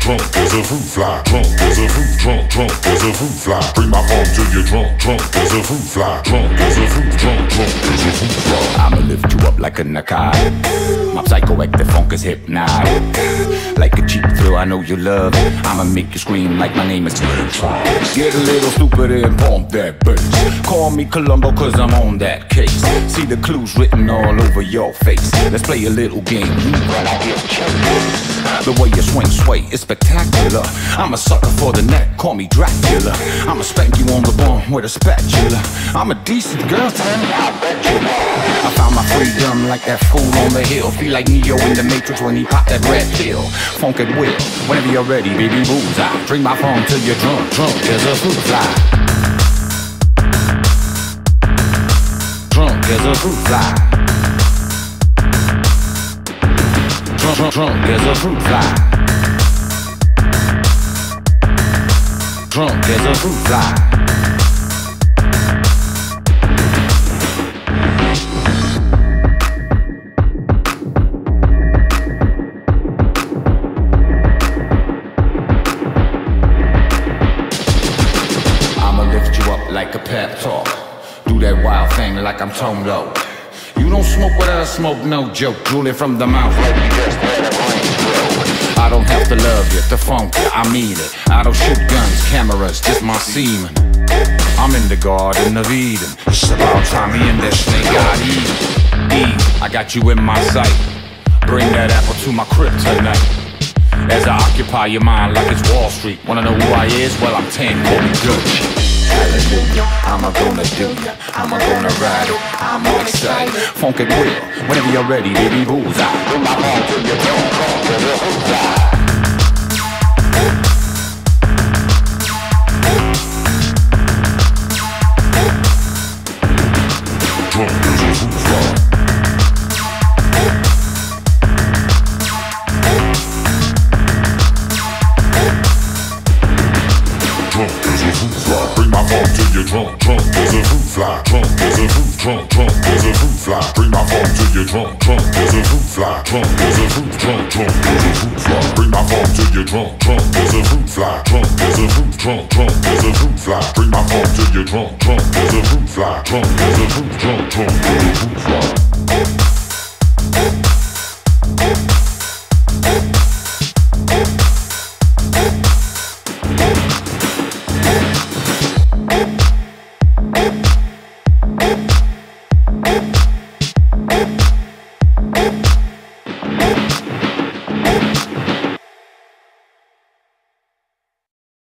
Drunk as a fruit fly, drunk as a fruit, drunk as a fruit fly. Bring my arm till you're drunk as a fruit fly, drunk as a fruit, drunk as a fruit fly. I'ma lift you up like a narcotic. My psychoactive funk is hypnotic. Like a cheap thrill, I know you love it. I'ma make you scream like my name is Lynch. Get a little stupid and pump that bitch. Call me Columbo, cause I'm on that case. See the clues written all over your face. Let's play a little game. The way you swing, sway, it's spectacular. I'm a sucker for the neck, call me Dracula. I'ma spank you on the bum with a spatula. I'm a decent girl, tell me I bet you are. I found my freedom like that fool on the hill. Feel like Neo in the Matrix when he popped that red pill. Funk it with, whenever you're ready, baby, bullseye. Drink my phone till you're drunk as a fruit fly. Drunk as a fruit fly. Drunk as a fruit fly. Drunk as a fruit fly. I'ma lift you up like a pep talk. Do that wild thing like I'm Tone Low. You don't smoke without a smoke, no joke. Drooling from the mouth like you just let it rain. I don't have to love you, to funk you, I mean it. I don't shoot guns, cameras, just my semen. I'm in the Garden of Eden. It's about time me and that snake got eaten. Eve, I got you in my sight. Bring that apple to my crib tonight. As I occupy your mind like it's Wall Street. Wanna know who I is? Well, I'm Tan Cody Dutch. Hallelujah, I'ma gonna do ya, I'ma gonna ride it, I'm all excited. Funk it real, whenever you're ready, baby, bullseye. Bring my arm till you're drunk as a fruit fly. Drunk as a fruit fly. Drunk as a fruit fly. Bring my arm till you're drunk as a fruit fly. Drunk as a fruit, drunk as a fruit fly. Bring my arm till you're drunk as a fruit fly. Drunk as a fruit, drunk as a fruit fly. Bring my arm till you're drunk as a fruit fly. Drunk as a fruit, drunk as a fruit fly. Bring my arm till you're drunk as a fruit fly. Drunk as a fruit, drunk as a fruit fly.